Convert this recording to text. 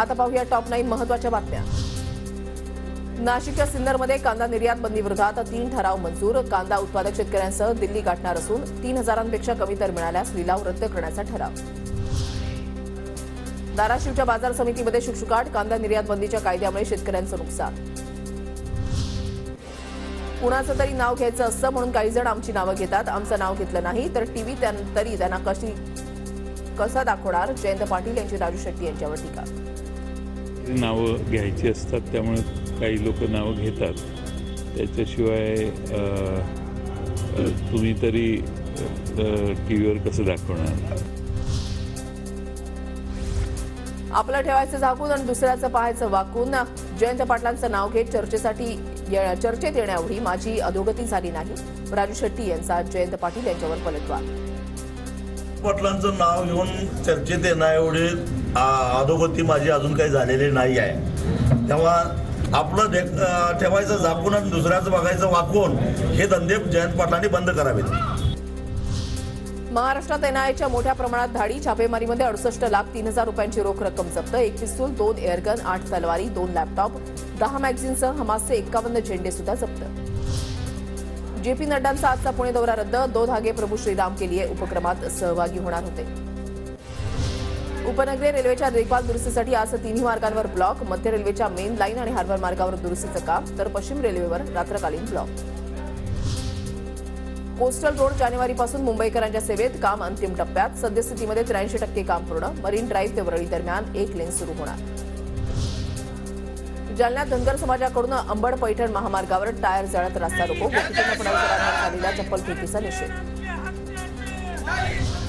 आता पाहूया टॉप 9 महत्वाच्या बातम्या। नाशिकच्या सिन्नरमध्ये कांदा निर्यात बंदी विरोधात 3 ठराव मंजूर। कांदा उत्पादक शेतकऱ्यांसह दिल्ली गाठणार असून 3000 पेक्षा कमी दर मिळाल्यास लिलाव रद्द करण्याचा ठराव। धाराशिवच्या बाजार समितीमध्ये शुकशुकाट, कांदा निर्यात बंदीच्या कायद्यामुळे शेतकऱ्यांचं नुकसान। कुणाचं तरी नाव घ्यायचं असतं म्हणून काही जण आमची नावं घेतात, आमचं नाव घेतलं नाही तर टीव्ही तरी त्यांना कसा दाखवणार, जयंत पाटील यांची राजू शेट्टी यांच्यावर टीका। नावं घ्यायची असतात त्यामुळे काही लोक नावं घेतात, त्याच्याशिवाय तुम्ही तरी टीव्हीवर कसं दाखवणार। आपलं ठेवायचं झाकून आणि दुसऱ्याचं पाहायचं वाकून, जयंत पाटलांचं नाव घेत चर्चेत येण्याएवढी माझी अधोगती झाली नाही, राजू शेट्टी यांचा जयंत पाटील यांच्यावर पलटवार। पाटलांचं नाव घेऊन चर्चेत येण्याएवढी अधोगती माझी अजून काही झालेली नाही आहे, तेव्हा आपलं ठेवायचं झाकून आणि दुसऱ्याचं बघायचं वाकून हे धंदे जयंत पाटलांनी बंद करावेत। महाराष्ट्रात एनआयएच्या मोठ्या प्रमाणात धाडी, छापेमारीमध्ये 68,03,000 रुपयांची रोख रक्कम जप्त। 21 पिस्तूल, 2 एअरगन, 8 तलवारी, 2 लॅपटॉप, 10 मॅगझिनसह हमासचे 51 झेंडे सुद्धा जप्त। जेपी नड्डांचा आजचा पुणे दौरा रद्द, 2 धागे प्रभू श्रीराम के लिए उपक्रमात सहभागी होणार होते। उपनगरीय रेल्वेच्या देखभाल दुरुस्तीसाठी आज 3 मार्गांवर ब्लॉक, मध्य रेल्वेच्या मेन लाईन आणि हार्बर मार्गावर दुरुस्तीचं काम, तर पश्चिम रेल्वेवर रात्रकालीन ब्लॉक। कोस्टल रोड जानेवारीपासून मुंबईकरांच्या सेवेत, काम अंतिम टप्प्यात, सद्यस्थितीमध्ये 83% काम पूर्ण। मरीन ड्राईव्ह ते वरळी दरम्यान 1 लेन सुरू होणार। जालन्यात धनगर समाजाकडून अंबड पैठण महामार्गावर टायर जळत रास्ता रोको, चप्पल फेकीचा निषेध।